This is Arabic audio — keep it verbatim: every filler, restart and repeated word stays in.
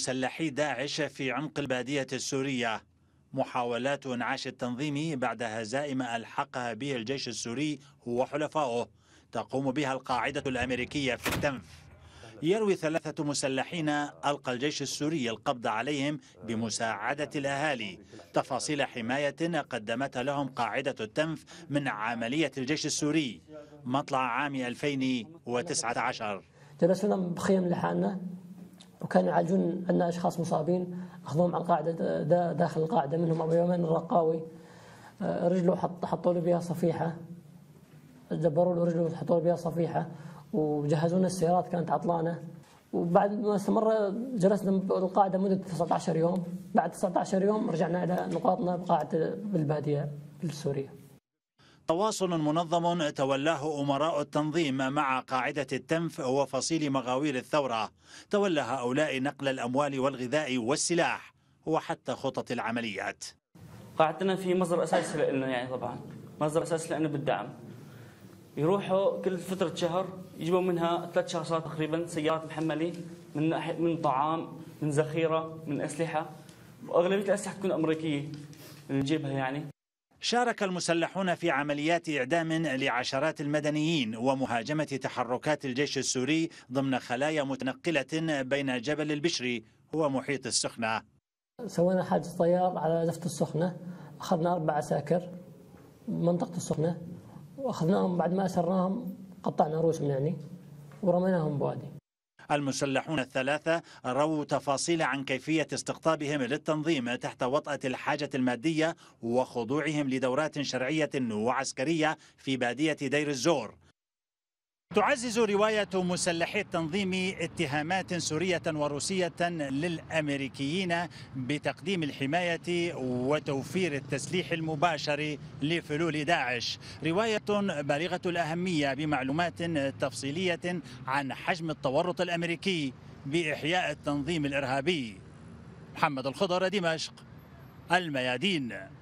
مسلحي داعش في عمق البادية السورية، محاولات انعاش التنظيم بعد هزائم ألحقها به الجيش السوري وحلفائه تقوم بها القاعدة الأمريكية في التنف. يروي ثلاثة مسلحين ألقى الجيش السوري القبض عليهم بمساعدة الأهالي، تفاصيل حماية قدمتها لهم قاعدة التنف من عملية الجيش السوري مطلع عام ألفين وتسعة عشر. جلسنا بخيم لحالنا وكانوا يعالجون عندنا أشخاص مصابين، أخذوهم على القاعدة دا داخل القاعدة، منهم أبو يومين الرقاوي رجله حط حطوا له بها صفيحة، دبروا له رجله وحطوا له بها صفيحة وجهزوا لنا السيارات كانت عطلانة. وبعد ما استمر جلسنا بالقاعدة مدة تسعة عشر يوم، بعد تسعة عشر يوم رجعنا إلى نقاطنا بقاعدة بالبادية السورية. تواصل منظم تولاه أمراء التنظيم مع قاعدة التنف وفصيل مغاوير الثورة، تولى هؤلاء نقل الأموال والغذاء والسلاح وحتى خطط العمليات. قاعدتنا في مصدر أساسي لنا، يعني طبعا مصدر أساسي لنا بالدعم، يروحوا كل فترة شهر يجيبوا منها ثلاث شهرات تقريبا سيارات محملة من من طعام، من ذخيرة، من أسلحة، وأغلبية الأسلحة تكون أمريكية اللي نجيبها يعني. شارك المسلحون في عمليات إعدام لعشرات المدنيين ومهاجمة تحركات الجيش السوري ضمن خلايا متنقلة بين جبل البشري ومحيط السخنة. سوينا حادث طيار على لفت السخنة، أخذنا أربع عساكر منطقة السخنة وأخذناهم، بعد ما أسرناهم قطعنا رؤوسهم يعني ورميناهم بوادي. المسلحون الثلاثة رووا تفاصيل عن كيفية استقطابهم للتنظيم تحت وطأة الحاجة المادية وخضوعهم لدورات شرعية وعسكرية في بادية دير الزور. تعزز رواية مسلحي التنظيم اتهامات سورية وروسية للأمريكيين بتقديم الحماية وتوفير التسليح المباشر لفلول داعش، رواية بالغة الأهمية بمعلومات تفصيلية عن حجم التورط الأمريكي بإحياء التنظيم الإرهابي. محمد الخضر، دمشق، الميادين.